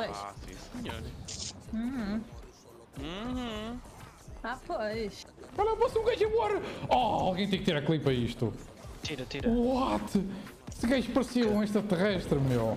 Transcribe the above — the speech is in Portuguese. Rapaz. Ah, sim, senhor. Rapaz. Ah, não, posso um gajo embora. Oh, alguém tem que tirar clipe a isto. Tira. What? Esse gajo parecia um extraterrestre, meu.